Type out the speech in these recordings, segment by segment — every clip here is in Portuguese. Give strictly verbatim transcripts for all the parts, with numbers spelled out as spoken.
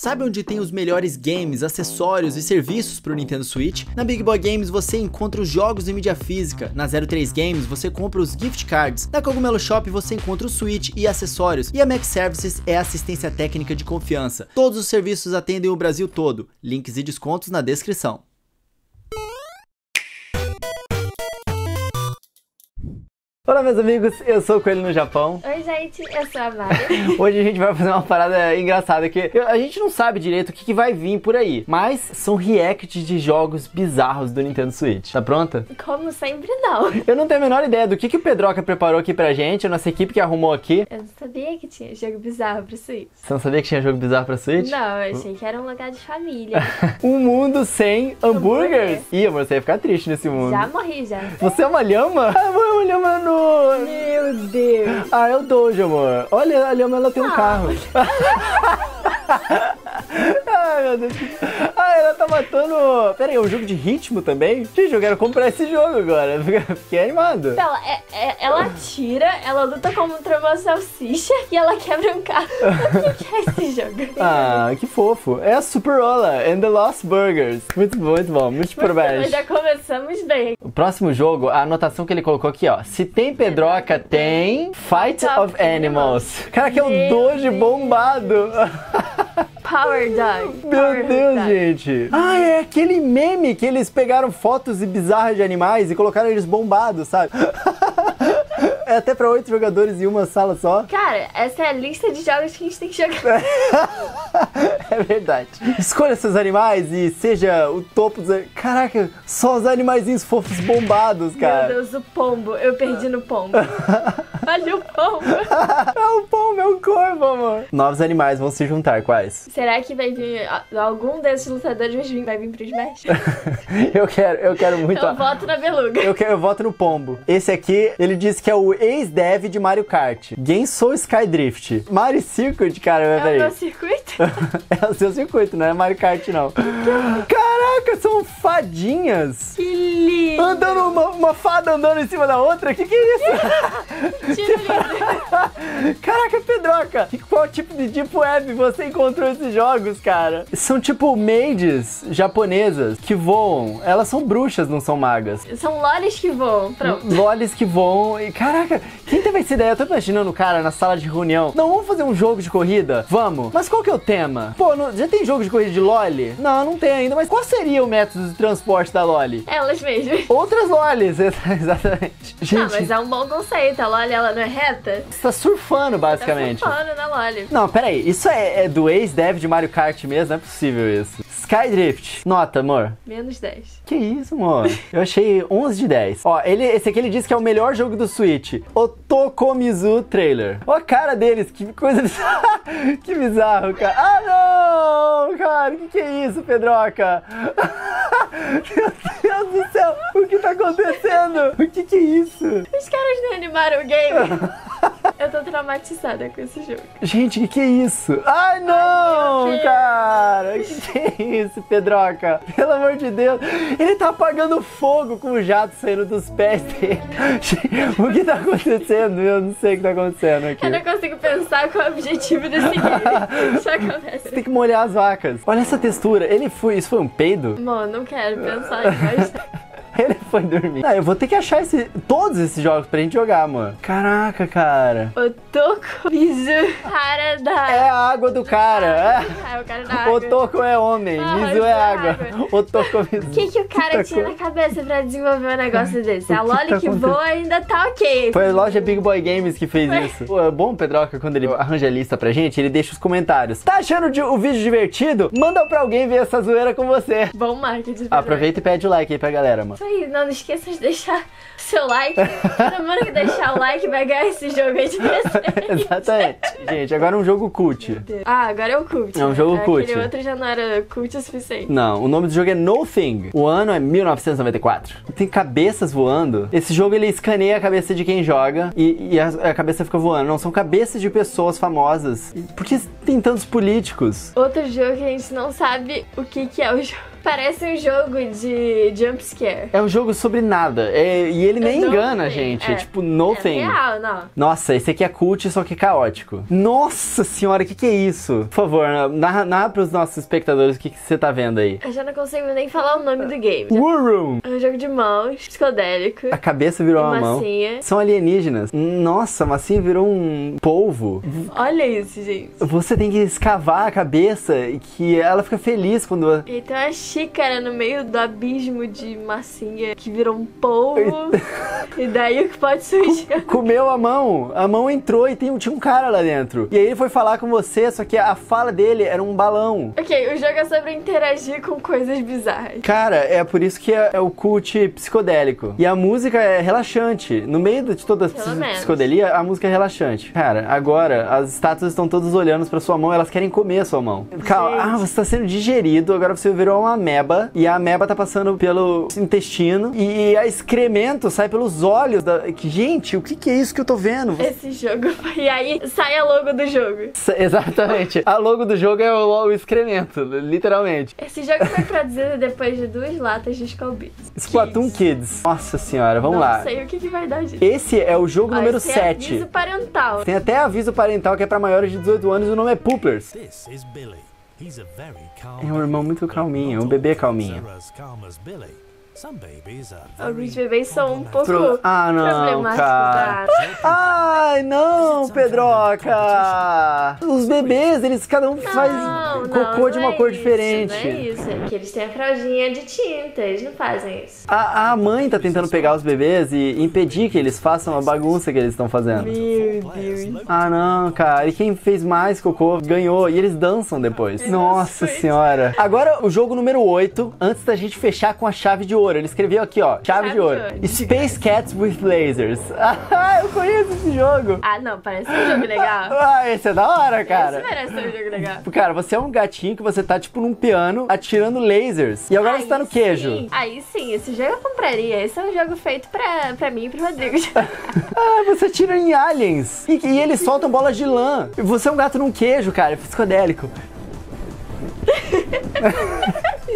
Sabe onde tem os melhores games, acessórios e serviços para o Nintendo Switch? Na Big Boy Games você encontra os jogos em mídia física, na zero três Games você compra os gift cards, na Cogumelo Shop você encontra o Switch e acessórios, e a Mac Services é assistência técnica de confiança. Todos os serviços atendem o Brasil todo, links e descontos na descrição. Olá meus amigos, eu sou o Coelho no Japão. Oi gente, eu sou a Mari. Hoje a gente vai fazer uma parada engraçada que a gente não sabe direito o que, que vai vir por aí, mas são reacts de jogos bizarros do Nintendo Switch. Tá pronta? Como sempre não. Eu não tenho a menor ideia do que, que o Pedroca preparou aqui pra gente, a nossa equipe que arrumou aqui. Eu não sabia que tinha jogo bizarro pra Switch. Você não sabia que tinha jogo bizarro pra Switch? Não, eu achei que era um lugar de família. Um mundo sem hambúrgueres? Ih, amor, você ia ficar triste nesse mundo. Já morri, já. Você é uma lhama? Ah, amor, é uma lhama no... Meu Deus! Ah, eu dou, amor. Olha, a Lhama, ela tem um ah. carro. Ai, meu Deus. Ah, ela tá matando... Pera aí, é um jogo de ritmo também? Gente, eu quero comprar esse jogo agora. Fiquei animado. Ela, é, é, ela atira, ela luta contra uma salsicha e ela quebra um carro. O que é esse jogo? Ah, que fofo. É a Super Roller and the Lost Burgers. Muito bom, muito bom. Muito parabéns. Já começamos bem. O próximo jogo, a anotação que ele colocou aqui, ó. Se tem Pedroca, tem... Fight Top of Animals. Cara, que é um dojo bombado. Power Dog. Meu Power Deus, Dog. Gente. Ah, é aquele meme que eles pegaram fotos bizarras de animais e colocaram eles bombados, sabe? É até pra oito jogadores em uma sala só. Cara, essa é a lista de jogos que a gente tem que jogar. É verdade. Escolha seus animais e seja o topo dos... Caraca, só os animaizinhos fofos bombados, cara. Meu Deus, o pombo. Eu perdi no pombo. Olha o pombo. É um pombo, é um corvo, amor. Novos animais vão se juntar, quais? Será que vai vir... Algum desses lutadores vai vir, vai vir pro Smash? Eu quero, eu quero muito... Eu voto na beluga. Eu, quero, eu voto no pombo. Esse aqui, ele disse que é o ex-dev de Mario Kart. Gensou Sky Drift. Mario Circuit, cara. É peraí. O meu circuito? É o seu circuito, não é Mario Kart, não. Caraca, são fadinhas. Que lindo. Andando, uma, uma fada andando em cima da outra. Que que é isso? Que lindo. Caraca, Pedroca. E qual tipo de deep web você encontrou esses jogos, cara? São tipo maids japonesas que voam. Elas são bruxas, não são magas. São lolis que voam. Pronto. Lolis que voam. E, caraca, quem teve essa ideia? Eu tô imaginando o cara na sala de reunião. Não, vamos fazer um jogo de corrida? Vamos. Mas qual que é o tema? Pô, não, já tem jogo de corrida de Loli? Não, não tem ainda. Mas qual seria o método de transporte da Loli? Elas mesmas. Outras Lolis, exatamente. Gente, não, mas é um bom conceito. A Loli, ela não é reta? Você tá surfando, basicamente. Tá surfando na Loli. Não, peraí. Isso é, é do ex-dev de Mario Kart mesmo? Não é possível isso. Sky Drift. Nota, amor. menos dez. Que isso, amor? Eu achei onze de dez. Ó, ele, esse aqui ele disse que é o melhor jogo do Switch. Otoko Mizu trailer. Ó a cara deles, que coisa bizarra. Que bizarro, cara. Ah, não! Cara, o que, que é isso, Pedroca? Meu Deus do céu, o que tá acontecendo? O que, que é isso? Os caras não animaram o game. Eu tô traumatizada com esse jogo. Gente, o que, que é isso? Ai, não, Ai, cara. O que, que é isso, Pedroca? Pelo amor de Deus. Ele tá apagando fogo com o jato saindo dos pés dele. O que tá acontecendo? Eu não sei o que tá acontecendo aqui. Eu não consigo pensar qual é o objetivo desse game. Só começa. Você tem que molhar as vacas. Olha essa textura. Ele foi... Isso foi um peido? Mano, não quero pensar em mais. Ele foi dormir. Ah, eu vou ter que achar esse, todos esses jogos pra gente jogar, mano. Caraca, cara. Otoko Mizu, cara da... É a água do cara. Ah, é o cara da água. Otoko é homem, ah, Mizu é água. água. Otoko Mizu. O que, que o cara tinha na cabeça pra desenvolver um negócio desse? A Loli que, tá que voa ainda tá ok. Foi a loja Big Boy Games que fez foi. isso. Pô, é bom o Pedroca, quando ele arranja a lista pra gente, ele deixa os comentários. Tá achando de, o vídeo divertido? Manda pra alguém ver essa zoeira com você. Bom marketing. Aproveita e pede o like aí pra galera, mano. Não, não esqueça de deixar o seu like. Todo mundo que deixar o like vai ganhar esse jogo aí de presente. Exatamente. Gente, agora é um jogo cult. Ah, agora é o cult. É um jogo é, cult. Aquele outro já não era cult o suficiente. Não, o nome do jogo é Nothing. O ano é mil novecentos e noventa e quatro. Tem cabeças voando. Esse jogo, ele escaneia a cabeça de quem joga e, e a, a cabeça fica voando. Não, são cabeças de pessoas famosas. Por que tem tantos políticos? Outro jogo que a gente não sabe o que, que é o jogo. Parece um jogo de jumpscare. É um jogo sobre nada. É, e ele nem engana a gente. É. É tipo Nothing. É real, não. Nossa, esse aqui é cult, só que caótico. Nossa senhora, o que, que é isso? Por favor, narra, narra pros nossos espectadores o que, que você tá vendo aí. Eu já não consigo nem falar o nome do game. War Room. É um jogo de mãos, psicodélico. A cabeça virou uma massinha. Mão. São alienígenas. Nossa, a massinha virou um polvo. Olha isso, gente. Você tem que escavar a cabeça e que ela fica feliz quando... E tem uma xícara no meio do abismo de massinha que virou um polvo. E daí o que pode surgir? Comeu a mão. A mão entrou e tem, tinha um cara lá dentro. E aí ele foi falar com você, só que a fala dele era um balão. Ok, o jogo é sobre interagir com coisas bizarras. Cara, é por isso que é, é o cult psicodélico. E a música é relaxante. No meio de toda a psicodelia, a música é relaxante. Cara, agora as estátuas estão todas olhando pra sua mão, elas querem comer a sua mão. Calma, ah, você tá sendo digerido, agora você virou uma ameba. E a ameba tá passando pelo intestino. E a excremento sai pelos olhos da... Gente, o que que é isso que eu tô vendo? Esse jogo... E aí sai a logo do jogo. Exatamente. A logo do jogo é o, o excremento, literalmente. Esse jogo foi traduzido depois de duas latas de Scalbits. Splatoon Kids. Nossa senhora, vamos Não lá. Não sei o que que vai dar disso. Esse é o jogo Olha, número sete. Tem aviso parental. Tem até aviso parental que é pra maiores de dezoito anos e o nome é Poopers. This is Billy. He's a very calm é um irmão muito calminho, um bebê calminho. Alguns bebês são um pouco ah, não, problemáticos cara. Da... Ai não, Pedroca! Os bebês, eles cada um não, faz não, cocô não de uma é cor isso, diferente. Não é isso, é que eles têm a fraldinha de tinta, eles não fazem isso. A, a mãe tá tentando pegar os bebês e impedir que eles façam a bagunça que eles estão fazendo. Meu Deus. Ah não, cara, e quem fez mais cocô ganhou, e eles dançam depois. Eu Nossa senhora! Agora o jogo número oito, antes da gente fechar com a chave de ouro. Ele escreveu aqui, ó, chave, chave de ouro. De Space Cats with Lasers. Ah, eu conheço esse jogo. Ah, não, parece um jogo legal. Ah, esse é da hora, cara. Esse parece um jogo legal. Cara, você é um gatinho que você tá, tipo, num piano atirando lasers. E agora Aí você tá no sim. queijo. Aí sim, esse jogo eu compraria. Esse é um jogo feito pra, pra mim e pro Rodrigo. Ah, você atira em aliens. E, e eles soltam bolas de lã. E você é um gato num queijo, cara. É psicodélico.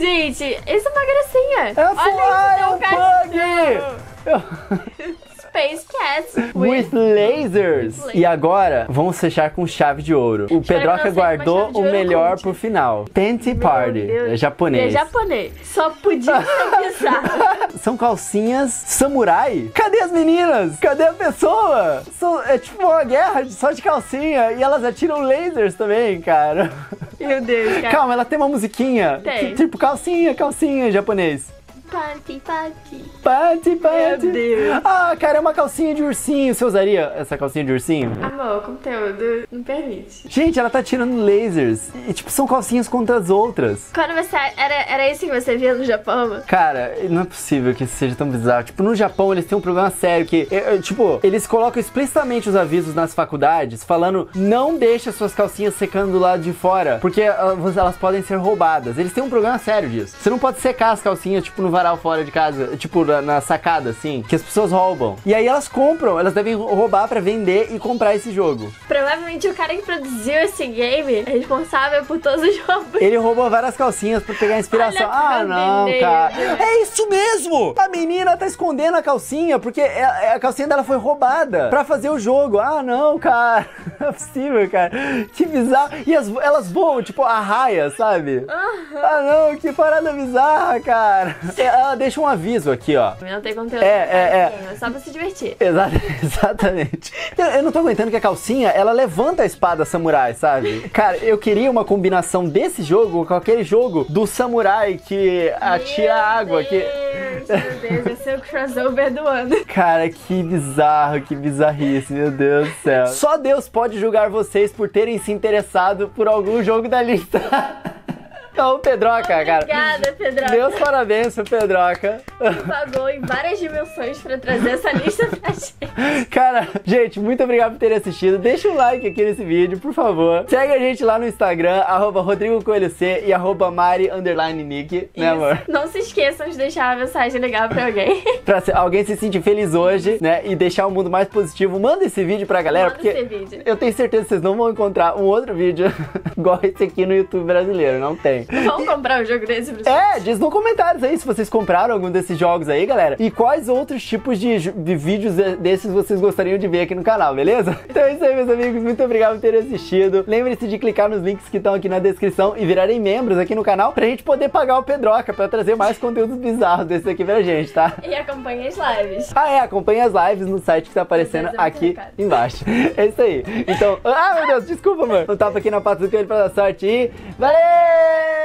Gente, isso é uma gracinha. É Olha o castigo. Space Cats with, with lasers. lasers. E agora, vamos fechar com chave de ouro. O Pedroca guardou o melhor pro final. Panty Party. É japonês. É japonês. Só podia pensar. São calcinhas samurai? Cadê as meninas? Cadê a pessoa? São, é tipo uma guerra só de calcinha. E elas atiram lasers também, cara. Meu Deus, cara. Calma, ela tem uma musiquinha. Tem. Tipo, calcinha, calcinha, japonês. Panty, panty. Panty, panty. Meu Deus. Ah, cara, é uma calcinha de ursinho. Você usaria essa calcinha de ursinho? Amor, o conteúdo não permite. Gente, ela tá tirando lasers. E, tipo, são calcinhas contra as outras. Quando você... Era, era isso que você via no Japão? Cara, não é possível que isso seja tão bizarro. Tipo, no Japão eles têm um problema sério que... É, é, tipo, eles colocam explicitamente os avisos nas faculdades falando não deixa suas calcinhas secando do lado de fora, porque elas podem ser roubadas. Eles têm um problema sério disso. Você não pode secar as calcinhas, tipo, no varal fora de casa, tipo na, na sacada assim, que as pessoas roubam. E aí elas compram, elas devem roubar pra vender e comprar esse jogo. Provavelmente o cara que produziu esse game é responsável por todos os roubos. Ele roubou várias calcinhas pra pegar inspiração. Ah, não, vender, cara. É isso mesmo! A menina tá escondendo a calcinha porque a, a calcinha dela foi roubada pra fazer o jogo. Ah, não, cara. Não é possível, cara. Que bizarro. E as, elas voam, tipo, arraia, sabe? Uhum. Ah, não, que parada bizarra, cara. Ela deixa um aviso aqui, ó. Não tem conteúdo. É, é, é. é só pra se divertir. Exato, exatamente. eu, eu não tô aguentando que a calcinha, ela levanta a espada samurai, sabe? Cara, eu queria uma combinação desse jogo com aquele jogo do samurai que atira meu água. Deus, que... Meu Deus, esse é o crossover do ano. Cara, que bizarro, que bizarrice, meu Deus do céu. Só Deus pode julgar vocês por terem se interessado por algum jogo da lista. Então, Pedroca, Obrigada, cara. Obrigada, Pedroca. Meus parabéns pro Pedroca. Ele pagou em várias dimensões pra trazer essa lista pra gente. Cara, gente, muito obrigado por terem assistido. Deixa um like aqui nesse vídeo, por favor. Segue a gente lá no Instagram, arroba Rodrigo Coelho C e arroba Mari underline Nick, né, amor? Não se esqueçam de deixar uma mensagem legal pra alguém. Pra alguém se sentir feliz hoje, né? E deixar o mundo mais positivo. Manda esse vídeo pra galera, Manda porque esse vídeo. Eu tenho certeza que vocês não vão encontrar um outro vídeo igual esse aqui no YouTube brasileiro. Não tem. Vão comprar um jogo desse pra vocês? É, diz nos comentários aí se vocês compraram algum desses jogos aí, galera. E quais outros tipos de, de vídeos desses vocês gostariam de ver aqui no canal, beleza? Então é isso aí, meus amigos. Muito obrigado por terem assistido. Lembre-se de clicar nos links que estão aqui na descrição e virarem membros aqui no canal pra gente poder pagar o Pedroca pra trazer mais conteúdos bizarros desse aqui pra gente, tá? E acompanhe as lives. Ah, é. Acompanhe as lives no site que tá aparecendo aqui embaixo. É isso aí. Então... Ah, meu Deus. Desculpa, mano. Um tapa aqui na pata do coelho pra dar sorte e... Valeu!